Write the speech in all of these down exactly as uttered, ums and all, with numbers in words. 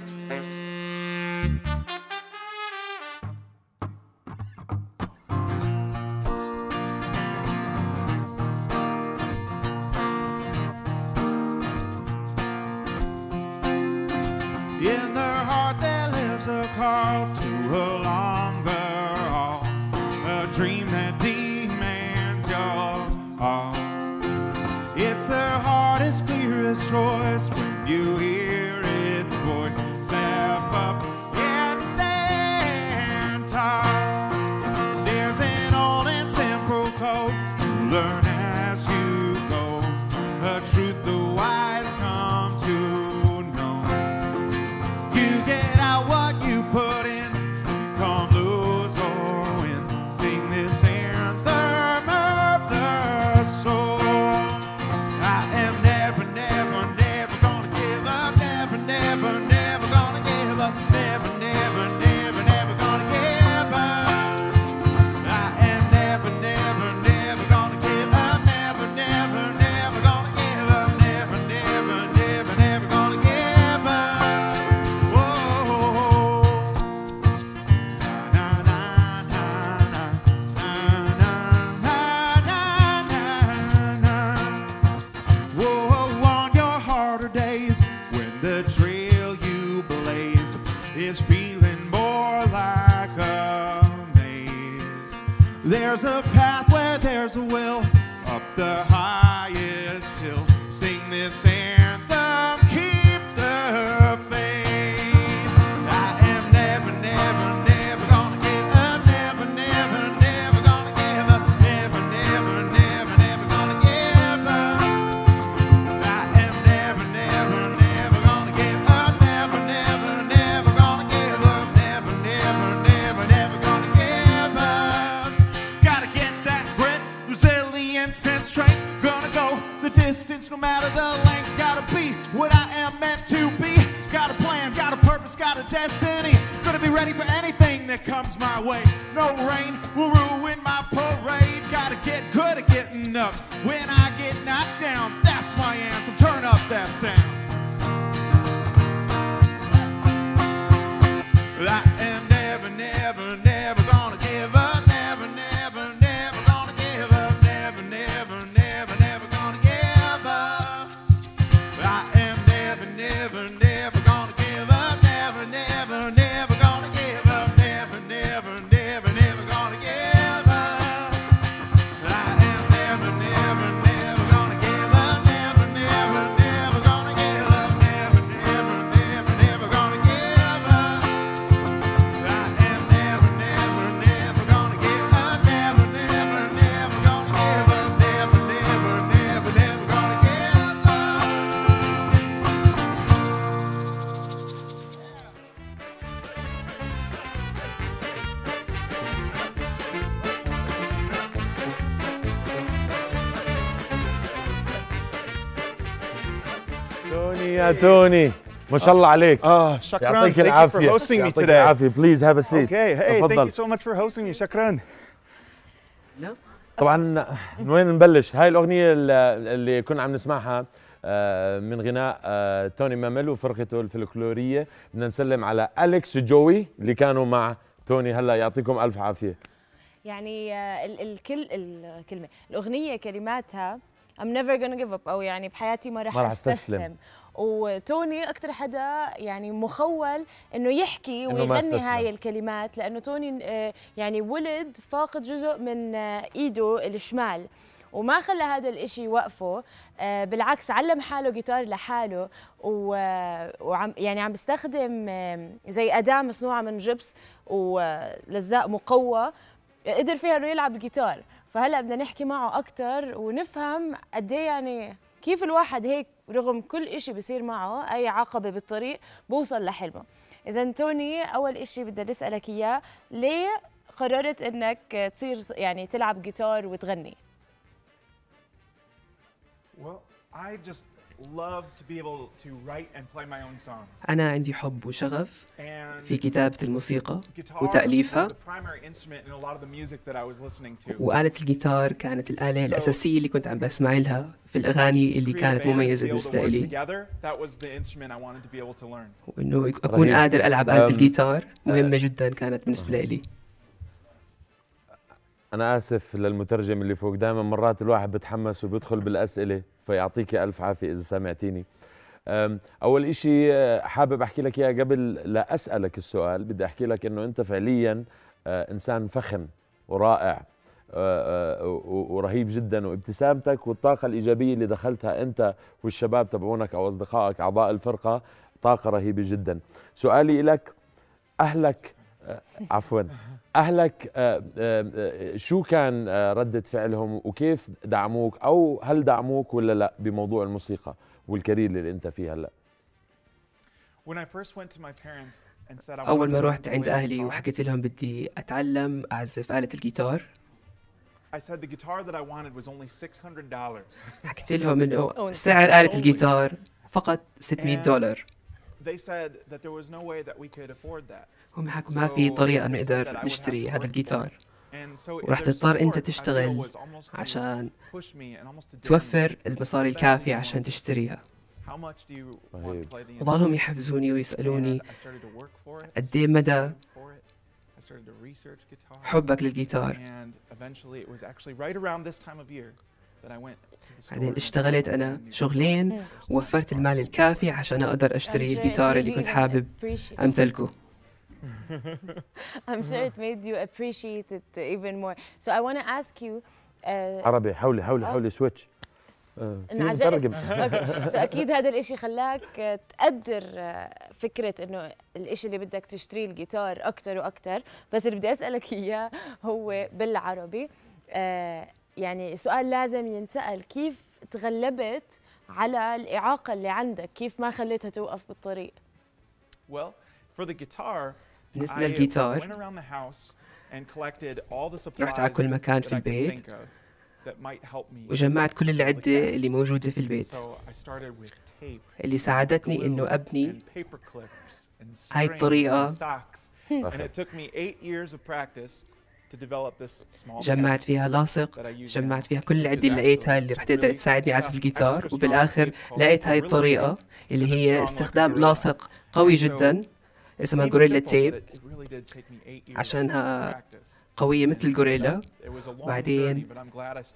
In her heart there lives a call to a longer haul, a dream that demands your all. It's their hardest, clearest choice when you hear its voice. Step up and stand tall. There's an old and simple code to learn as you go, a truth the wise come to. There's a path where there's a will, up the highest hill. Sing this anthem, keep the faith. I am never, never, never gonna give up. Never, never, never gonna give up. Never, never, never, never gonna give up. I am never, never, never gonna give up. Never, never, never gonna give up. Never, never, never, never gonna give up. Resilience and strength, gonna go the distance no matter the length. Gotta be what I am meant to be. Got a plan, got a purpose, got a destiny. Gonna be ready for anything that comes my way. No rain will ruin my parade. Gotta get good at getting up. When I get knocked down, that's my anthem. Turn up that sound. I am never, never, never gonna give up. Never, never, never gonna give up. Never, never, never, never gonna give up. I am never, never, never gonna give up. Never, never, never gonna give up. Never, never, never, never gonna give up. I am never, never, never gonna give up. Never, never, never gonna give up. Never, never, never, never gonna give up. I am never, never, never gonna give up. Never, never, never gonna give up. Never, never, never, never gonna give up. توني يا توني ما شاء الله عليك. Ah, Shakran, thank يعطيك you for العافية hosting me يعطيك today. العافية. Please have a seat. Okay, hey, thank you تفضل. so much for hosting me, Shakran. طبعا من وين نبلش؟ هاي الأغنية ال- اللي كنا عم نسمعها آه، من غناء آه، توني مامل وفرقته الفلكلورية. بدنا نسلم على أليكس جوي اللي كانوا مع توني. هلا يعطيكم ألف عافية. يعني آه، ال- الكل الكلمة الأغنية كلماتها I'm never gonna give up، أو يعني بحياتي ما راح ما راح أستسلم. أستسلم. وتوني أكثر حدا يعني مخول إنه يحكي إنه ما ويغني استسلم. هاي الكلمات، لأنه توني آه، يعني ولد فاقد جزء من آه، إيده الشمال، وما خلى هذا الإشي يوقفه. آه، بالعكس علم حاله جيتار لحاله، و آه، وعم يعني عم بيستخدم آه، زي أداة مصنوعة من جبس ولزاق مقوى قدر فيها إنه يلعب الجيتار. فهلا بدنا نحكي معه اكثر ونفهم قد ايه يعني كيف الواحد هيك رغم كل إشي بصير معه، اي عقبه بالطريق بوصل لحلمه. اذا توني، اول إشي بدي اسالك اياه، ليه قررت انك تصير يعني تلعب جيتار وتغني؟ Well, I just أنا عندي حب وشغف في كتابة الموسيقى وتأليفها، وآلة الجيتار كانت الآلة الأساسية اللي كنت عم بسمع لها في الأغاني اللي كانت مميزة بالنسبة لي، وإنه أكون قادر ألعب آلة الجيتار مهمة جدا كانت بالنسبة لي. أنا آسف للمترجم اللي فوق، دائما مرات الواحد بتحمس وبيدخل بالأسئلة، فيعطيك ألف عافية إذا سمعتيني. أول إشي حابب أحكي لك إياه قبل لا أسألك السؤال، بدي أحكي لك إنه أنت فعليا إنسان فخم ورائع ورهيب جدا، وابتسامتك والطاقة الإيجابية اللي دخلتها أنت والشباب تبعونك أو أصدقائك أعضاء الفرقة طاقة رهيبة جدا. سؤالي لك، أهلك عفوا أهلك شو كان ردة فعلهم وكيف دعموك، أو هل دعموك ولا لا بموضوع الموسيقى والكارير اللي أنت فيه هلا؟ أول ما روحت عند أهلي وحكيت لهم بدي أتعلم أعزف آلة الجيتار، حكيت لهم إنه سعر آلة الجيتار فقط ستمئة دولار. هم حكوا ما في طريقة نقدر نشتري هذا الجيتار، ورح تضطر أنت تشتغل عشان توفر المصاري الكافية عشان تشتريها. وظلهم يحفزوني ويسألوني قد إيه مدى حبك للجيتار. بعدين اشتغلت أنا شغلين ووفرت المال الكافي عشان أقدر أشتري الجيتار اللي كنت حابب أمتلكه. I'm sure it made you appreciate it even more. So I want to ask you. عربي حولي حولي حولي سويتش. انعجبت. أكيد هذا الإشي خلاك تقدر فكرة إنه الإشي اللي بدك تشتري الجيتار أكتر وأكتر. بس اللي بدي أسألك إياه هو بالعربي، يعني سؤال لازم ينسأل، كيف تغلبت على الإعاقة اللي عندك؟ كيف ما خليتها توقف بالطريق؟ Well, for the guitar. بالنسبة للجيتار رحت على كل مكان في البيت وجمعت كل العدة اللي موجودة في البيت اللي ساعدتني إنه أبني هاي الطريقة. جمعت فيها لاصق، جمعت فيها كل العدة اللي لقيتها اللي رح تقدر تساعدني أعزف الجيتار، وبالآخر لقيت هاي الطريقة اللي هي استخدام لاصق قوي جدا اسمها غوريلا تيب، عشانها قوية مثل الغوريلا. بعدين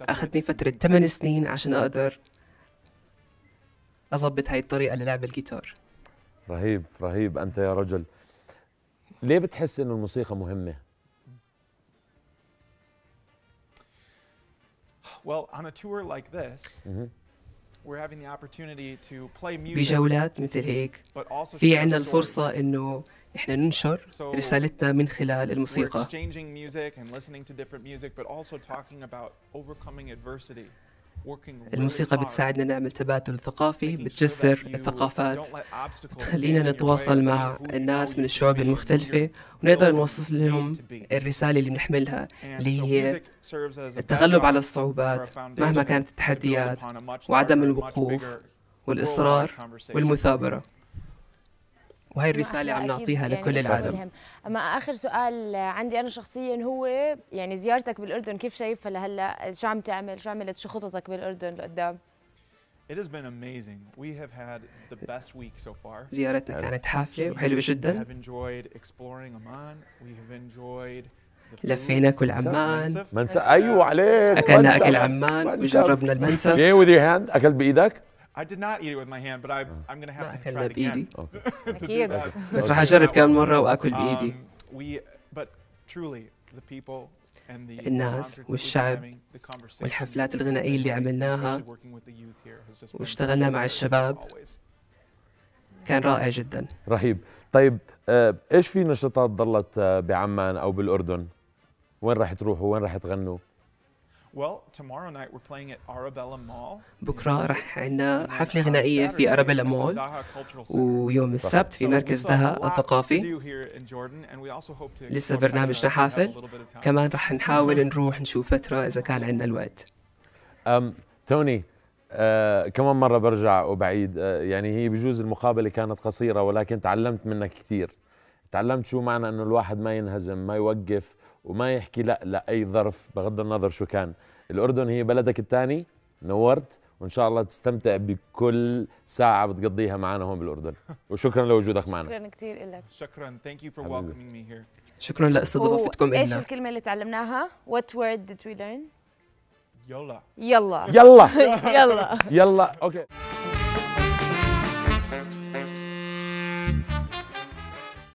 أخذتني فترة ثمان سنين عشان أقدر أضبط هاي الطريقة للعب الجيتار. رهيب رهيب أنت يا رجل. ليه بتحس إنه الموسيقى مهمة؟ بجولات مثل هيك في عندنا الفرصة إنه إحنا ننشر رسالتنا من خلال الموسيقى. الموسيقى بتساعدنا نعمل تبادل ثقافي، بتجسر الثقافات، بتخلينا نتواصل مع الناس من الشعوب المختلفة، ونقدر نوصل لهم الرسالة اللي بنحملها اللي هي التغلب على الصعوبات مهما كانت التحديات، وعدم الوقوف والإصرار والمثابرة، وهي الرسالة عم نعطيها لكل العالم. أما آخر سؤال عندي أنا شخصياً هو، يعني زيارتك بالأردن كيف شايفها لهلا؟ شو عم تعمل؟ شو عملت؟ شو خططك بالأردن لقدام؟ زيارتنا كانت حافلة وحلوة جدا. لفينا كل عمان. أيوه عليك. أكلنا أكل عمان وجربنا المنسف. أكلت بإيدك؟ I did not eat it with my hand, but I, I'm going to have to try it again. أكيد. بس راح أجرب كم مرة وأكل بإيدي. الناس والشعب والحفلات الغنائية اللي عملناها واشتغلنا مع الشباب كان رائع جدا. رهيب. طيب إيش في نشاطات ضلت بعمان أو بالأردن؟ وين راح تروحوا؟ وين راح تغنوا؟ بكرة رح عنا حفلة غنائية في أرابيلا مول، ويوم السبت في مركز دهاء الثقافي لسه برنامجنا حافل. كمان رح نحاول نروح نشوف فترة إذا كان عنا الوقت. توني آه كمان مرة برجع وبعيد، آه يعني هي بجوز المقابلة كانت قصيرة ولكن تعلمت منها كثير. تعلمت شو معنى انه الواحد ما ينهزم، ما يوقف وما يحكي لا لأي ظرف بغض النظر شو كان. الأردن هي بلدك الثاني، نورت، وإن شاء الله تستمتع بكل ساعة بتقضيها معنا هون بالأردن، وشكرا لوجودك معنا. شكرا كثير لك. شكرا، thank you for welcoming me here. شكرا لاستضافتكم لنا. ايش الكلمة اللي تعلمناها؟ What word did we learn؟ يلا يلا يلا يلا يلا اوكي.